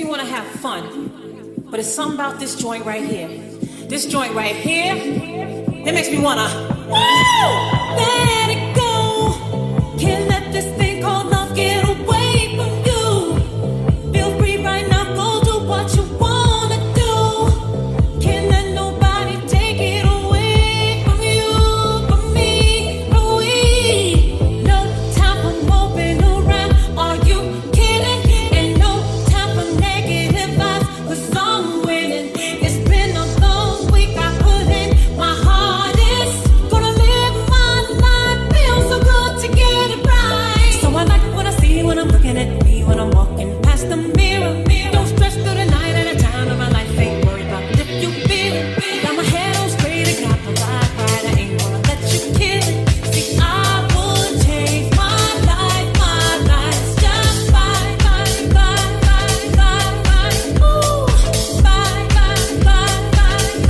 if you want to have fun, but it's something about this joint right here. This joint right here, that makes me want to, woo, let it go. Can't let this thing called love get away from you. Feel free right now, go do what you want to do. Can't let nobody take it away from you, from me, from we. No time for moping around, are you kidding? And no time for negative vibes, cause I'm winning. It's been a long week, I put in my hardest. Gonna live my life, feels so good to get it right. So I like what I see when I'm looking at me, when I'm walking past the mirror. Don't stress through the night at a time of my life. Ain't worried about if you feel it. Got my head on straight and got the vibe right. I ain't gonna let you kill it. See, I would change my life just by. Ooh, by. Ooh, just by. Ooh, see, I would change my life just You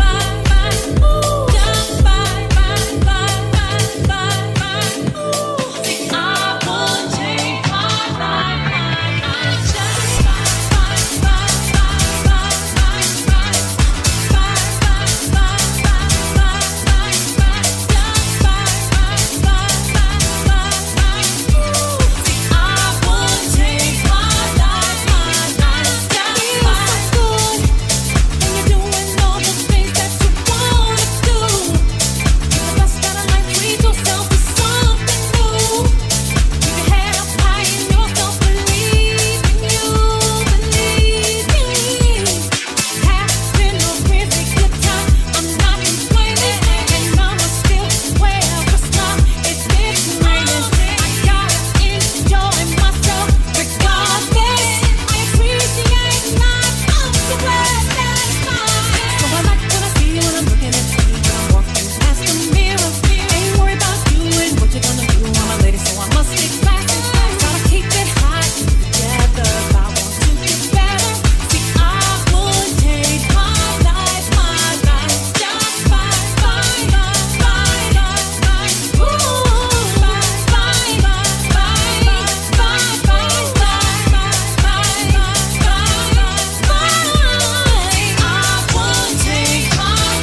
know I love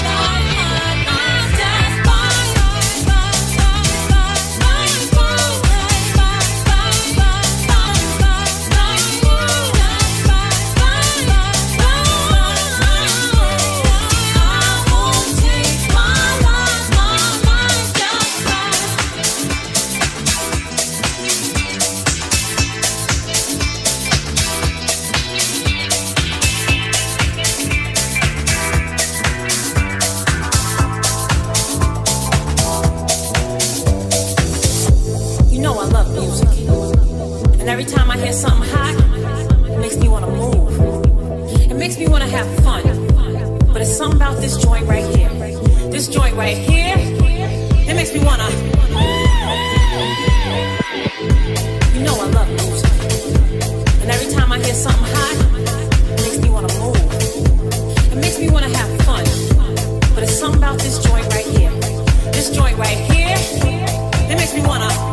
music, and every time I hear something hot, it makes me want to move. It makes me want to have fun, but it's something about this joint right here. This joint right here, it makes me want to. You know I love music, and every time I hear something hot, it makes me want to move. It makes me want to have fun, but it's something about this joint right here. This joint right here, it makes me want to.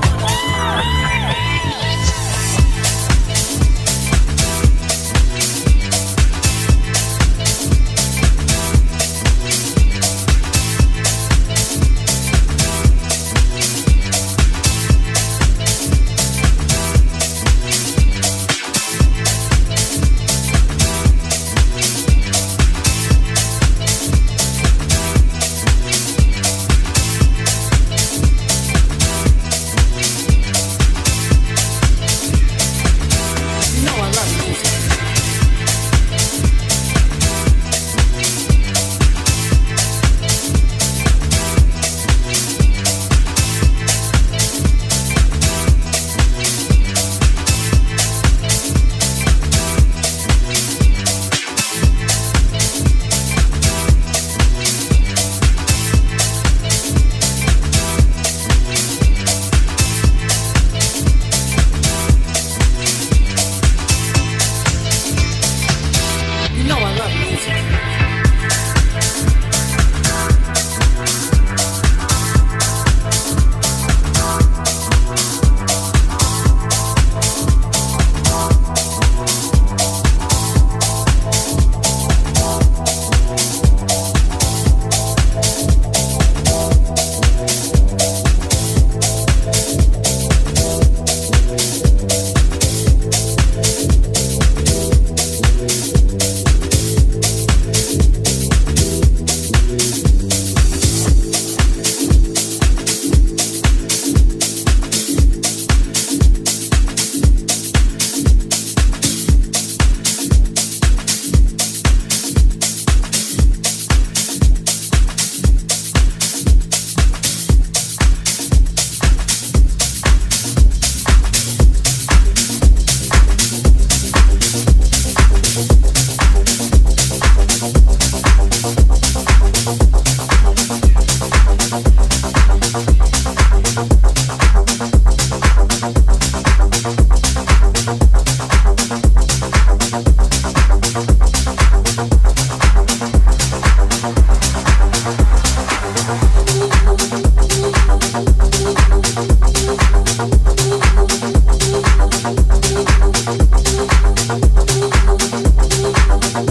Tonight I'm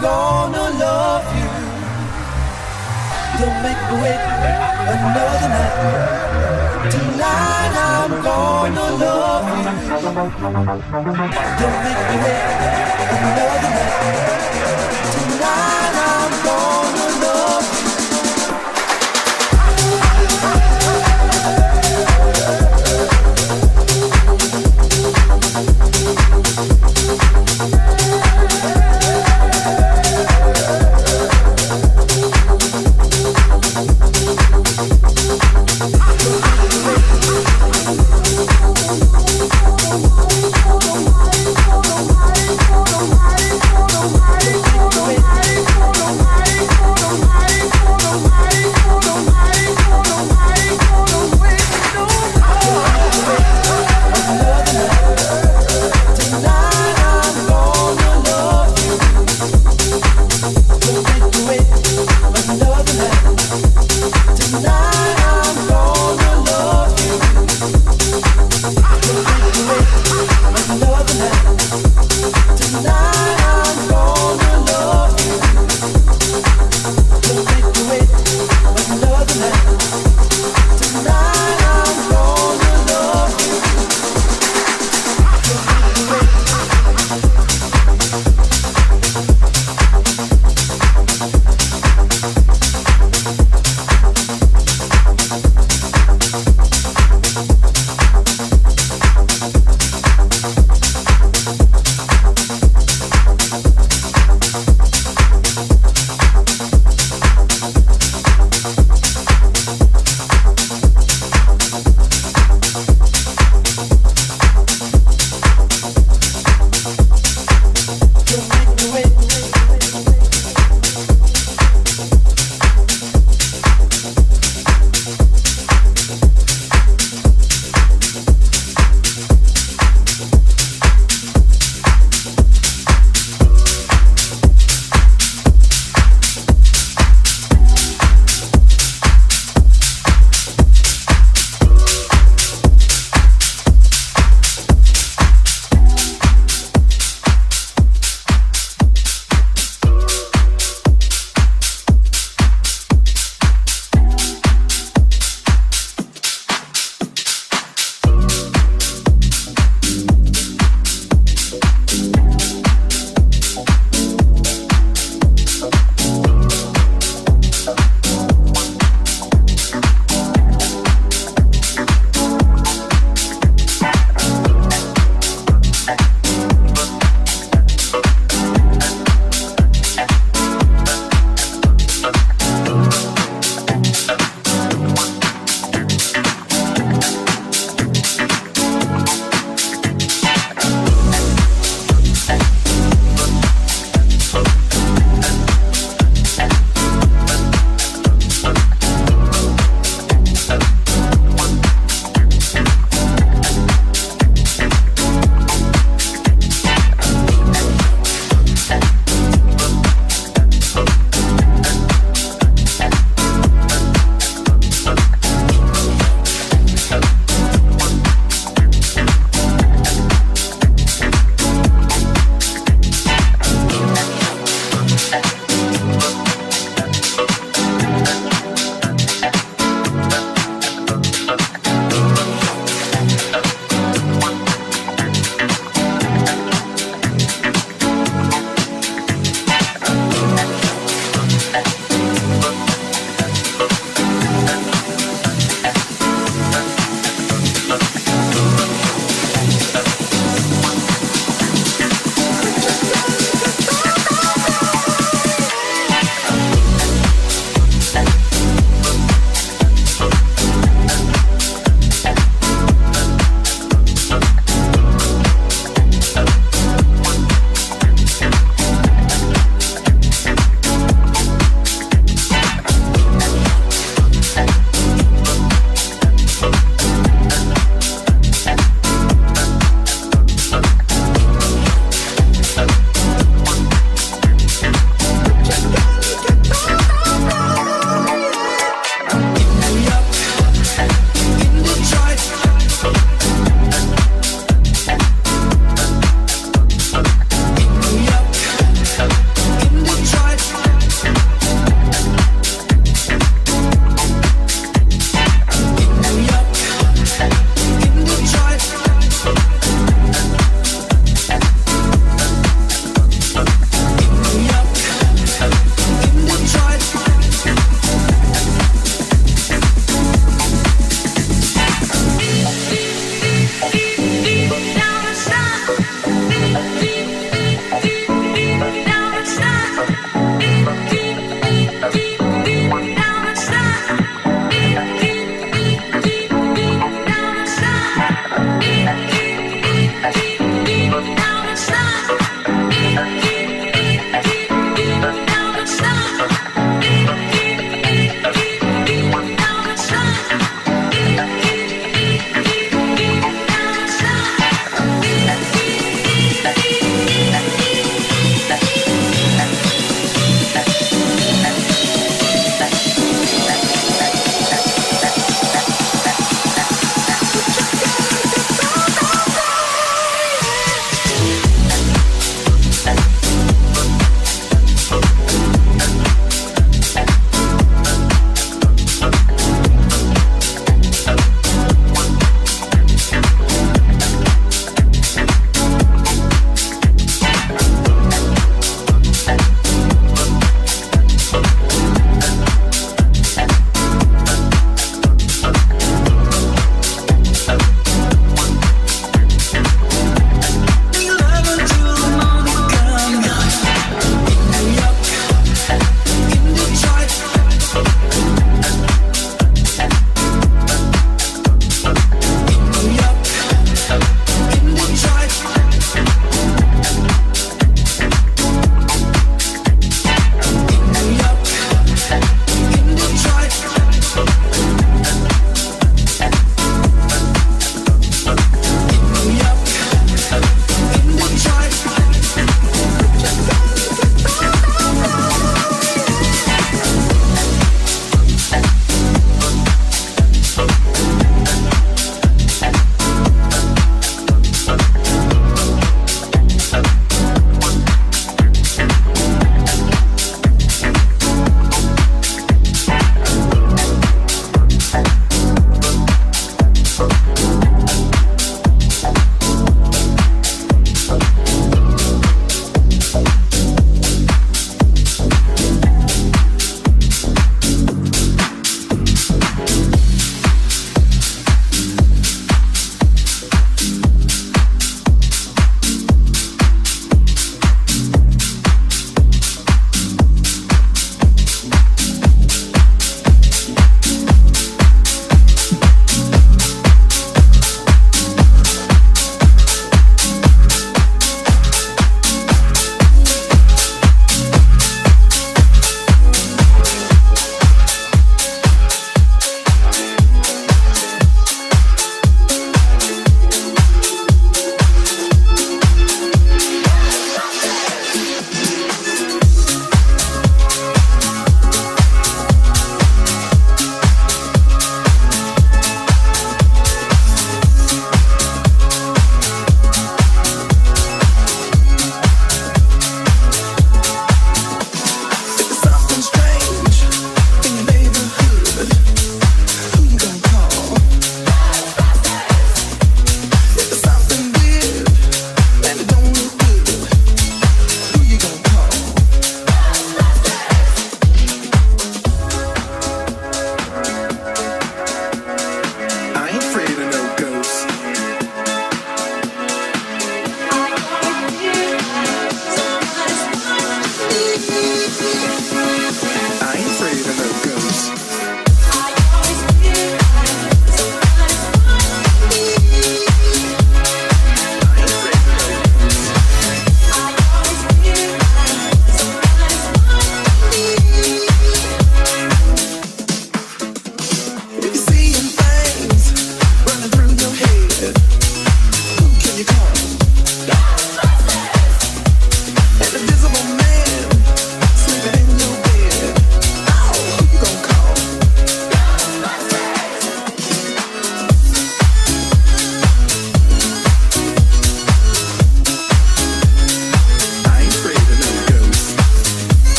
gone.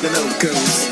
play the locos.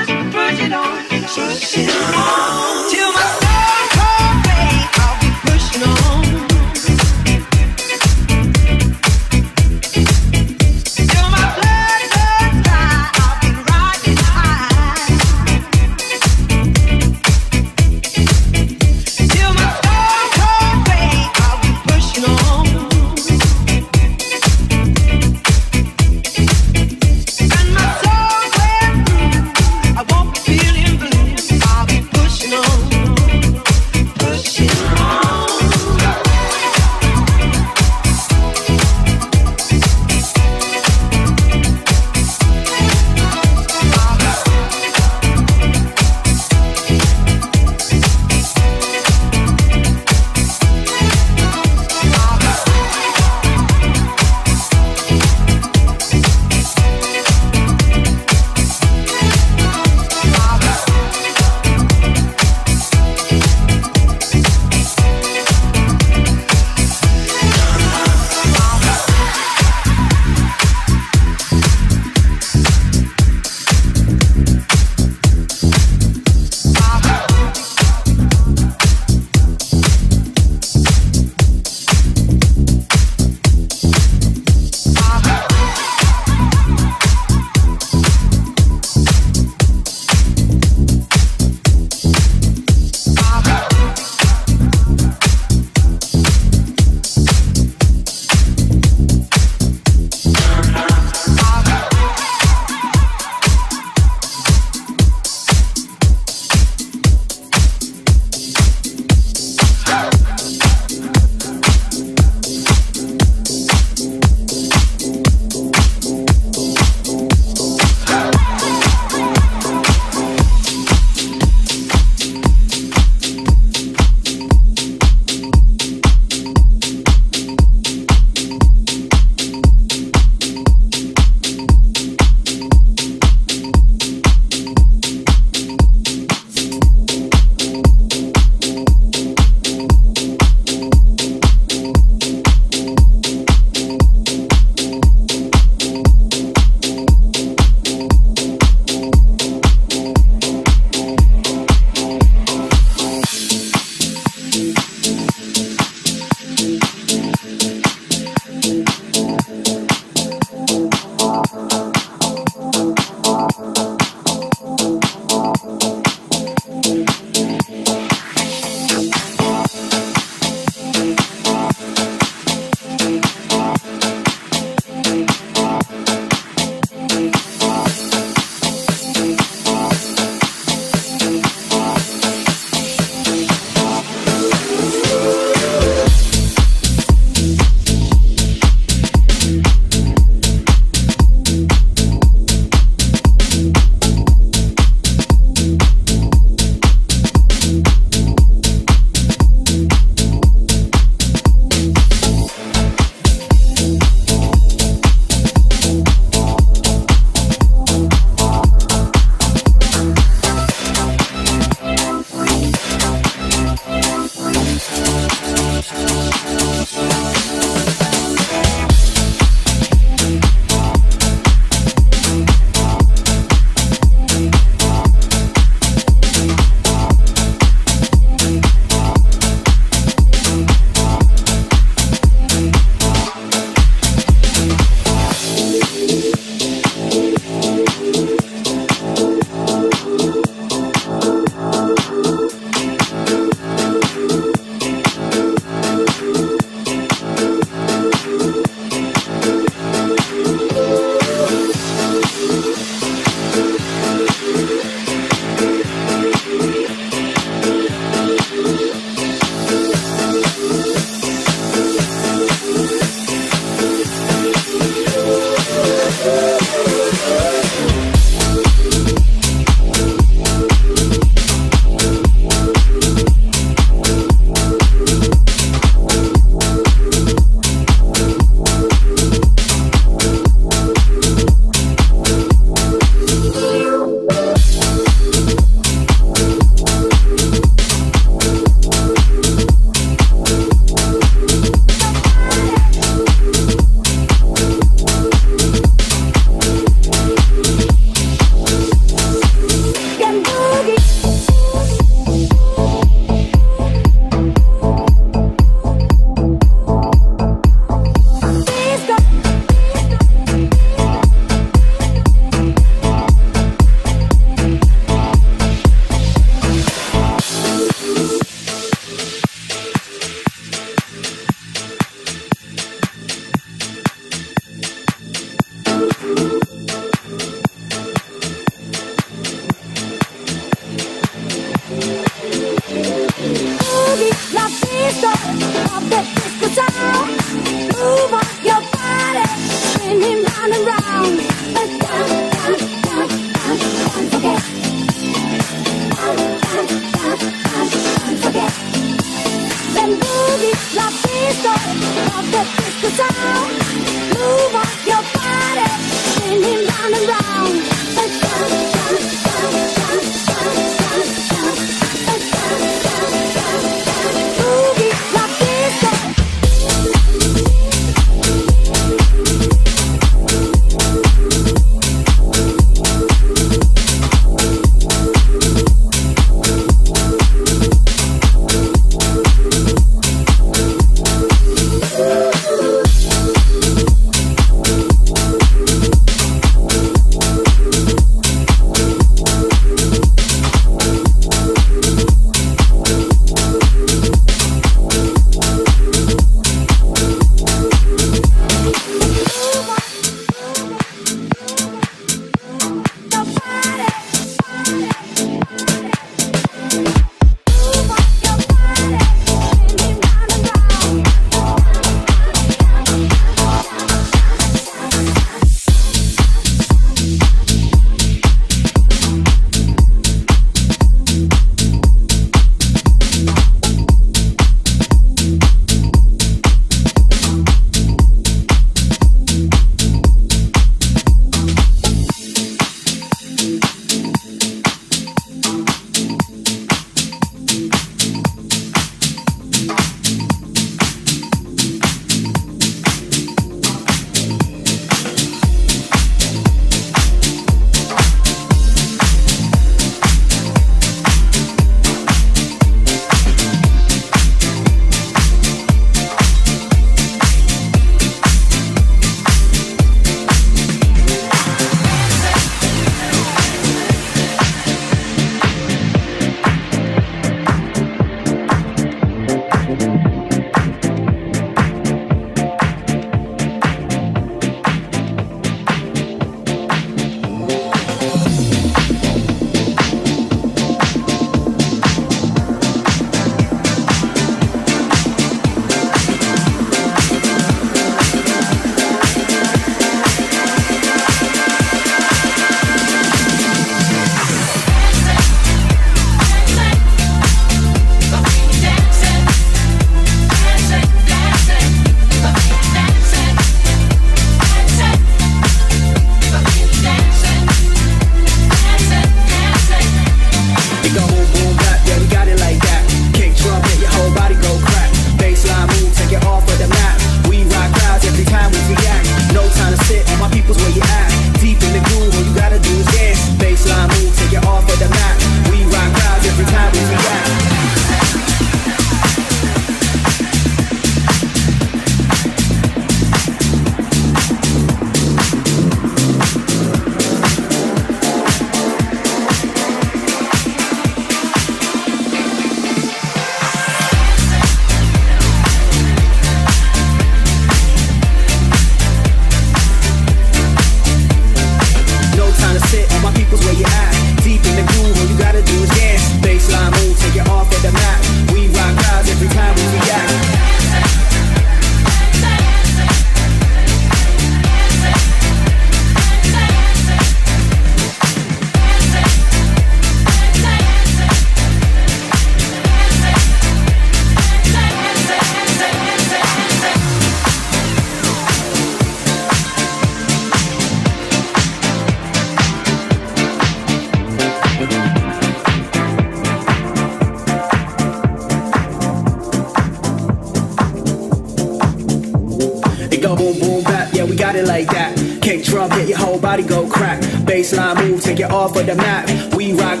Baseline move, take it off of the map. We rock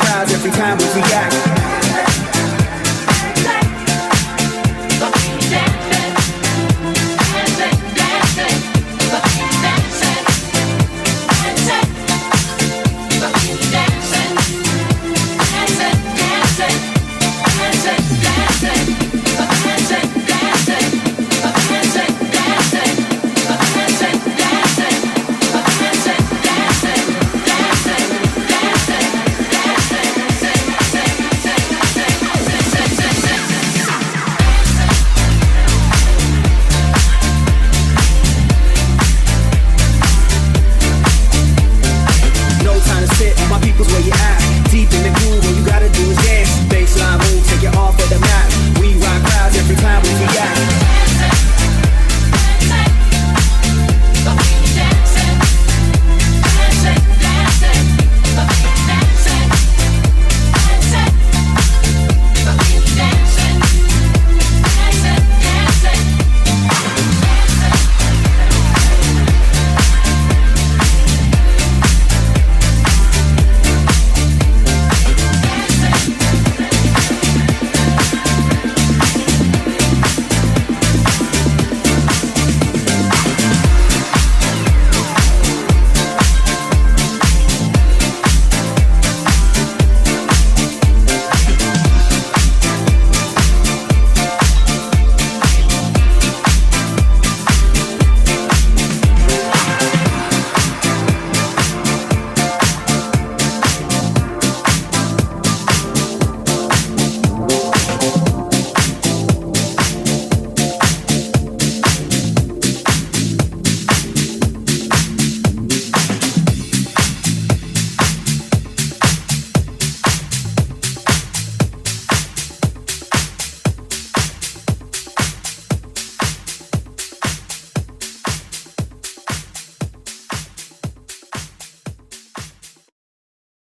clouds every time we react.